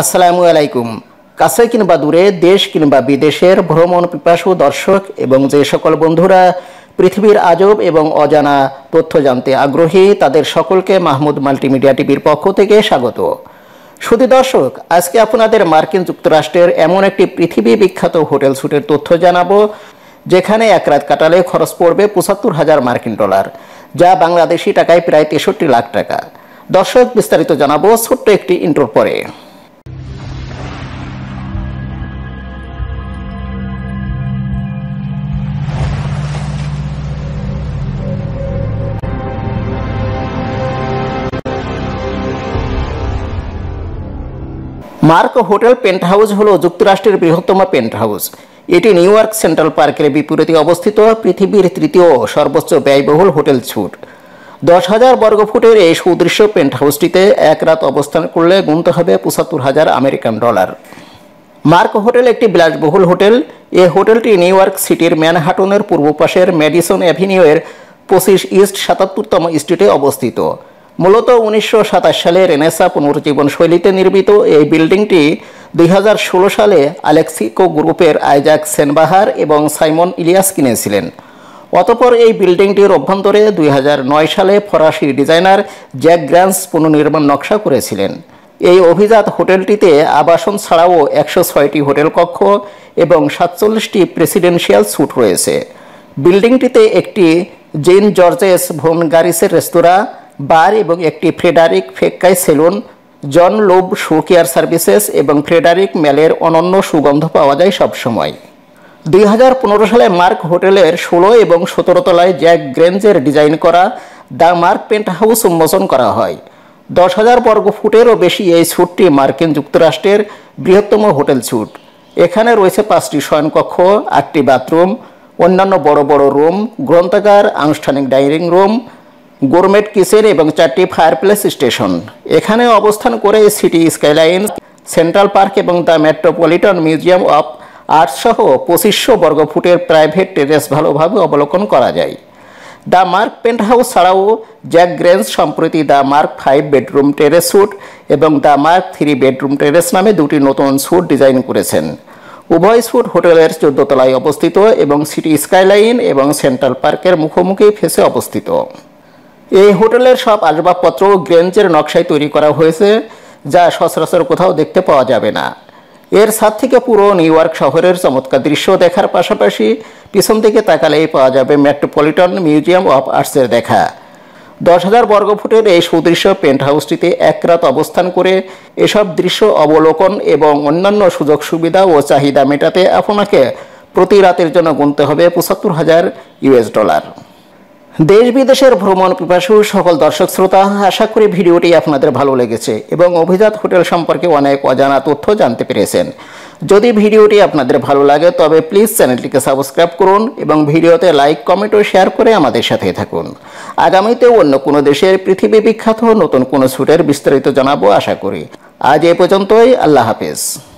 আসসালামু আলাইকুম। কাছে কিংবা দূরে, দেশ কিংবা বিদেশের ভ্রমণ পিপাসু দর্শক এবং যে সকল বন্ধুরা পৃথিবীর আজব এবং অজানা তথ্য জানতে আগ্রহী, তাদের সকলকে মাহমুদ মাল্টিমিডিয়া টিভির পক্ষ থেকে স্বাগত। সুধী দর্শক, আজকে আপনাদের মার্কিন যুক্তরাষ্ট্রের এমন একটি পৃথিবী বিখ্যাত হোটেল স্যুটের তথ্য জানাবো, যেখানে এক রাত কাটালে খরচ পড়বে ৭৫,০০০ মার্কিন ডলার, যা বাংলাদেশি টাকায় প্রায় ৬৩ লাখ টাকা। দর্শক, বিস্তারিত জানাবো ছোট্ট একটি ইন্ট্রোর পরে। মার্ক হোটেল পেন্ট হাউস হলো যুক্তরাষ্ট্রের বৃহত্তম পেন্ট হাউস। এটি নিউ ইয়র্ক সেন্ট্রাল পার্কের বিপরীতে অবস্থিত পৃথিবীর তৃতীয় সর্বোচ্চ ব্যয়বহুল হোটেল স্যুট। ১০,০০০ বর্গফুটের এই সুদৃশ্য পেন্ট হাউসটিতে এক রাত অবস্থান করলে গুনতে হবে ৭৫,০০০ আমেরিকান ডলার। মার্ক হোটেল একটি বিলাসবহুল হোটেল। এই হোটেলটি নিউ ইয়র্ক সিটির ম্যানহাটনের পূর্ব পাশের ম্যাডিসন অ্যাভিনিউয়ের 25 ইস্ট ৭৭তম স্ট্রিটে অবস্থিত। মূলত ১৯২৭ সালে রেনেসা পুনর্জীবন শৈলীতে নির্মিত এই বিল্ডিংটি ২০১৬ সালে আলেক্সিকো গ্রুপের আইজাক সেনবাহার এবং সাইমন ইলিয়াস কিনেছিলেন। অতঃপর এই বিল্ডিংটির অভ্যন্তরে ২০০৯ সালে ফরাসি ডিজাইনার জ্যাক গ্রাঞ্জ পুনর্নির্মাণ নকশা করেছিলেন। এই অভিজাত হোটেলটিতে আবাসন ছাড়াও ১০৬টি হোটেল কক্ষ এবং ৪৭টি প্রেসিডেন্সিয়াল স্যুট রয়েছে। বিল্ডিংটিতে একটি জিন জর্জেস ভন গারিসের রেস্তোরাঁ, বার এবং একটি Frederic Fekkai salon, John Lobb shoe care services এবং ফ্রেডারিক মেলের অনন্য সুগন্ধ পাওয়া যায় সবসময়। ২০১৫ সালে মার্ক হোটেলের ১৬ এবং ১৭ তলায় জ্যাক গ্রেঞ্জের ডিজাইন করা দ্য মার্ক পেন্ট হাউস উন্মোচন করা হয়। ১০,০০০ বর্গফুটেরও বেশি এই স্যুটটি মার্কিন যুক্তরাষ্ট্রের বৃহত্তম হোটেল স্যুট। এখানে রয়েছে ৫টি শয়নকক্ষ, ৮টি বাথরুম, অন্যান্য বড় বড় রুম, গ্রন্থাগার, আনুষ্ঠানিক ডাইনিং রুম, গোরমেট কিচেন এবং ৪টি ফায়ারপ্লেস স্টেশন। এখানে অবস্থান করে সিটি স্কাইলাইন, সেন্ট্রাল পার্ক এবং the Metropolitan Museum of Art সহ ২৫০০ বর্গফুটের প্রাইভেট টেরেস ভালোভাবে অবলোকন করা যায়। দ্য মার্ক পেন্ট হাউস ছাড়াও জ্যাক গ্রেঞ্জ সম্প্রতি the Mark ৫ bedroom terrace suite এবং দ্য মার্ক ৩ বেডরুম টেরেস নামে দুটি নতুন স্যুট ডিজাইন করেছেন। উভয় স্যুট হোটেলের ১৪ তলায় অবস্থিত এবং সিটি স্কাইলাইন এবং সেন্ট্রাল পার্কের মুখোমুখি ফেসে অবস্থিত। এই হোটেলের সব আসবাবপত্র গ্রেঞ্জের নকশায় তৈরি করা হয়েছে, যা সচরাচর কোথাও দেখতে পাওয়া যাবে না। এর ছাদ থেকে পুরো নিউ ইয়র্ক শহরের চমৎকার দৃশ্য দেখার পাশাপাশি পিছন থেকে তাকালেই পাওয়া যাবে মেট্রোপলিটন মিউজিয়াম অফ আর্টসের দেখা। ১০,০০০ বর্গফুটের এই সুদৃশ্য পেন্ট হাউসটিতে এক রাত অবস্থান করে এসব দৃশ্য অবলোকন এবং অন্যান্য সুযোগ সুবিধা ও চাহিদা মেটাতে আপনাকে প্রতি রাতের জন্য গুনতে হবে ৭৫,০০০ ইউএস ডলার। দেশ বিদেশের ভ্রমণ পিপাসু সকল দর্শক শ্রোতা, আশা করি ভিডিওটি আপনাদের ভালো লেগেছে এবং অভিজাত হোটেল সম্পর্কে অনেক অজানা তথ্য জানতে পেরেছেন। যদি ভিডিওটি আপনাদের ভালো লাগে তবে প্লিজ চ্যানেলটিকে সাবস্ক্রাইব করুন এবং ভিডিওতে লাইক, কমেন্ট ও শেয়ার করে আমাদের সাথে থাকুন। আগামীতে অন্য কোনো দেশের পৃথিবী বিখ্যাত নতুন কোনো স্যুটের বিস্তারিত জানাবো আশা করি। আজ এ পর্যন্তই, আল্লাহ হাফেজ।